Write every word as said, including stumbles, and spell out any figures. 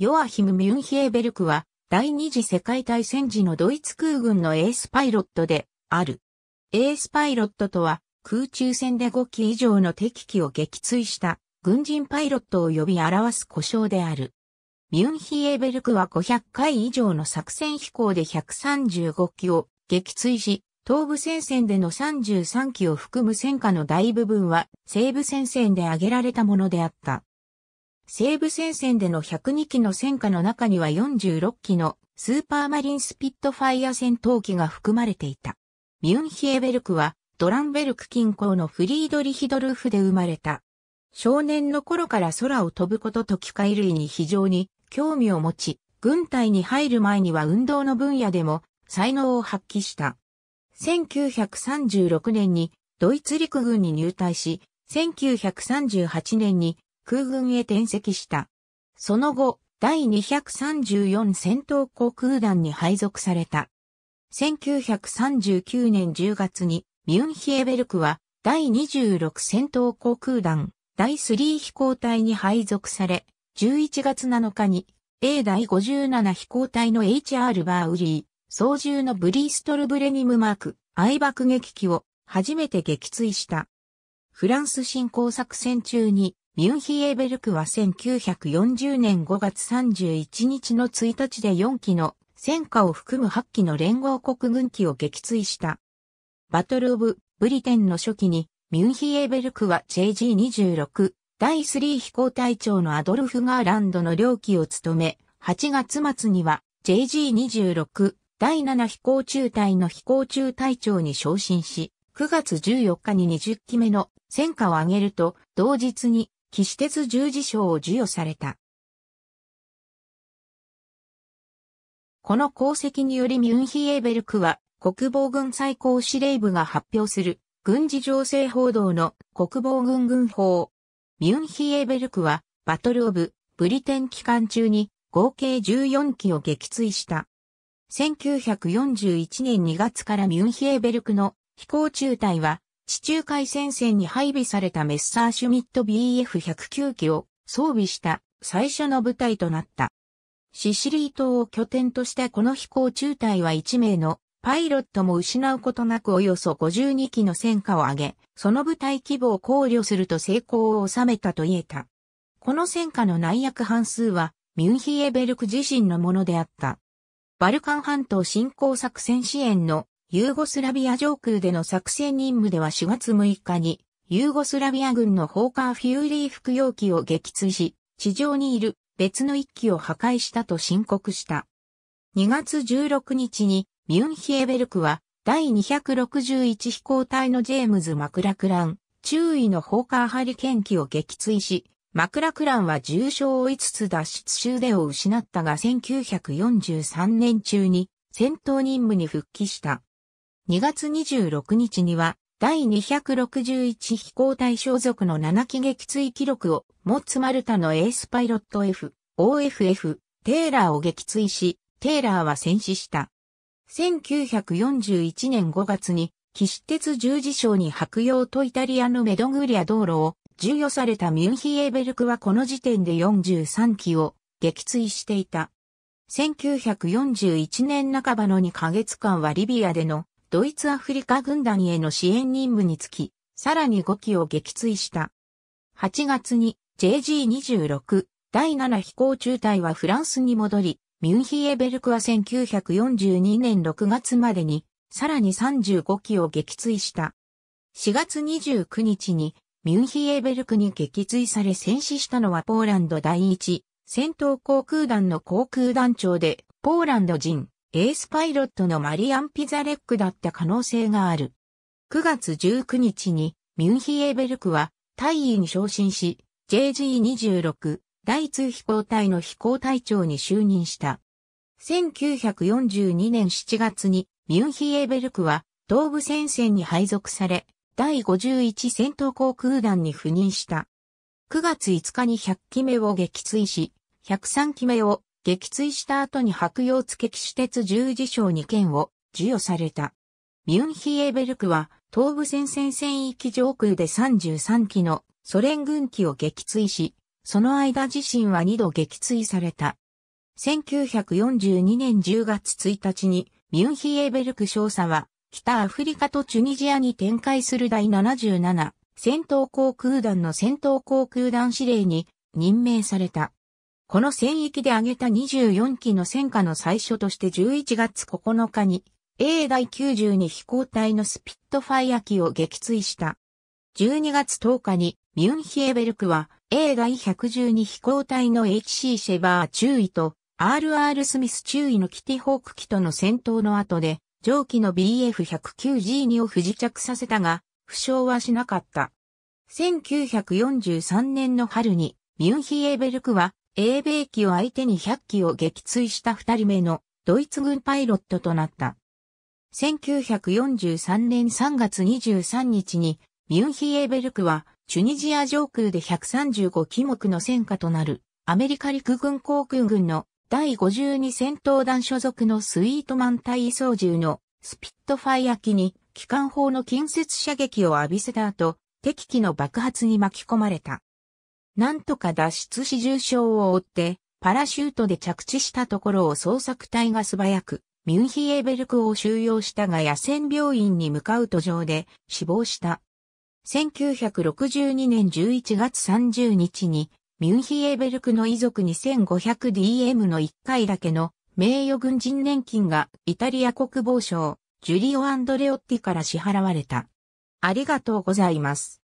ヨアヒム・ミュンヒエベルクは第二次世界大戦時のドイツ空軍のエースパイロットである。エースパイロットとは空中戦でごき以上の敵機を撃墜した軍人パイロットを呼び表す呼称である。ミュンヒエベルクはごひゃっかい以上の作戦飛行でひゃくさんじゅうごきを撃墜し、東部戦線でのさんじゅうさんきを含む戦果の大部分は西部戦線で挙げられたものであった。西部戦線でのひゃくにきの戦果の中にはよんじゅうろっきのスーパーマリンスピットファイア戦闘機が含まれていた。ミュンヒエベルクはドランベルク近郊のフリードリヒドルフで生まれた。少年の頃から空を飛ぶことと機械類に非常に興味を持ち、軍隊に入る前には運動の分野でも才能を発揮した。せんきゅうひゃくさんじゅうろくねんにドイツ陸軍に入隊し、せんきゅうひゃくさんじゅうはちねんに空軍へ転籍した。その後、第にひゃくさんじゅうよん戦闘航空団に配属された。せんきゅうひゃくさんじゅうきゅうねんじゅうがつに、ミュンヒエベルクは、第にじゅうろく戦闘航空団、第さん飛行隊に配属され、じゅういちがつなのかに、A 第ごじゅうなな飛行隊の エイチアール バーウリー、操縦のブリストルブレニムマーク、I 爆撃機を、初めて撃墜した。フランス侵攻作戦中に、ミュンヒエベルクはせんきゅうひゃくよんじゅうねんごがつさんじゅういちにちのついたちでよんきの戦果を含むはちきの連合国軍機を撃墜した。バトル・オブ・ブリテンの初期にミュンヒエベルクは ジェイジーにじゅうろく 第さん飛行隊長のアドルフ・ガーランドの領機を務め、はちがつまつには ジェイジーにじゅうろく 第なな飛行中隊の飛行中隊長に昇進し、くがつじゅうよっかににじゅっきめの戦果を挙げると、同日に騎士鉄十字章を授与された。この功績によりミュンヒエベルクは国防軍最高司令部が発表する軍事情勢報道の国防軍軍報。ミュンヒエベルクはバトルオブブリテン期間中に合計じゅうよんきを撃墜した。せんきゅうひゃくよんじゅういちねんにがつからミュンヒエベルクの飛行中隊は地中海戦線に配備されたメッサーシュミット ビーエフひゃくきゅう 機を装備した最初の部隊となった。シシリー島を拠点としたこの飛行中隊はいちめいのパイロットも失うことなくおよそごじゅうにきの戦果を挙げ、その部隊規模を考慮すると成功を収めたと言えた。この戦果の内約半数はミュンヒエベルク自身のものであった。バルカン半島侵攻作戦支援のユーゴスラビア上空での作戦任務ではしがつむいかにユーゴスラビア軍のホーカーフューリー服用機を撃墜し、地上にいる別のいっきを破壊したと申告した。にがつじゅうろくにちにミュンヒエベルクは第にひゃくろくじゅういち飛行隊のジェームズ・マクラクラン中尉のホーカーハリケーン機を撃墜し、マクラクランは重傷を負いつつ脱出し腕を失ったがせんきゅうひゃくよんじゅうさんねん中に戦闘任務に復帰した。にがつにじゅうろくにちには、第にひゃくろくじゅういち飛行隊所属のななき撃墜記録を持つマルタのエースパイロット エフオーエフエフ、テイラーを撃墜し、テイラーは戦死した。せんきゅうひゃくよんじゅういちねんごがつに、騎士鉄十字章に白洋とイタリアのMedaglia d'Oroを授与されたミュンヒエベルクはこの時点でよんじゅうさんきを撃墜していた。せんきゅうひゃくよんじゅういちねんなかばのにかげつかんはリビアでのドイツアフリカ軍団への支援任務につき、さらにごきを撃墜した。はちがつに ジェイジーにじゅうろく 第なな飛行中隊はフランスに戻り、ミュンヒエベルクはせんきゅうひゃくよんじゅうにねんろくがつまでに、さらにさんじゅうごきを撃墜した。しがつにじゅうくにちにミュンヒエベルクに撃墜され戦死したのはポーランド第いち戦闘航空団の航空団長で、ポーランド人。エースパイロットのマリアン・ピザレックだった可能性がある。くがつじゅうくにちにミュンヒエベルクは大尉に昇進し、ジェイジーにじゅうろく 第に飛行隊の飛行隊長に就任した。せんきゅうひゃくよんじゅうにねんしちがつにミュンヒエベルクは東部戦線に配属され、第ごじゅういち戦闘航空団に赴任した。くがついつかにひゃっきめを撃墜し、ひゃくさんきめを撃墜した後に白洋付騎士鉄十字章にけんを授与された。ミュンヒエベルクは東部戦線戦域上空でさんじゅうさんきのソ連軍機を撃墜し、その間自身はにど撃墜された。せんきゅうひゃくよんじゅうにねんじゅうがつついたちにミュンヒエーベルク少佐は北アフリカとチュニジアに展開するだいななじゅうなな戦闘航空団の戦闘航空団司令に任命された。この戦役で挙げたにじゅうよんきの戦果の最初としてじゅういちがつここのかに A だいきゅうじゅうに飛行隊のスピットファイア機を撃墜した。じゅうにがつとおかにミュンヒエーベルクは A だいひゃくじゅうに飛行隊の エイチシー シェバー中尉と アールアール スミス中尉のキティホーク機との戦闘の後で上記の ビーエフひゃくきゅうジーに を不時着させたが負傷はしなかった。せんきゅうひゃくよんじゅうさんねんの春にミュンヒエーベルクは英米機を相手にひゃっきを撃墜したふたりめのドイツ軍パイロットとなった。せんきゅうひゃくよんじゅうさんねんさんがつにじゅうさんにちにミュンヒエーベルクはチュニジア上空でひゃくさんじゅうごきもくの戦果となるアメリカ陸軍航空軍のだいごじゅうに戦闘団所属のスイートマン隊移送銃のスピットファイア機に機関砲の近接射撃を浴びせた後敵機の爆発に巻き込まれた。なんとか脱出し重傷を負って、パラシュートで着地したところを捜索隊が素早く、ミュンヒエーベルクを収容したが野戦病院に向かう途上で死亡した。せんきゅうひゃくろくじゅうにねんじゅういちがつさんじゅうにちに、ミュンヒエーベルクの遺族 にせんごひゃくディーエム のいっかいだけの名誉軍人年金がイタリア国防省、ジュリオ・アンドレオッティから支払われた。ありがとうございます。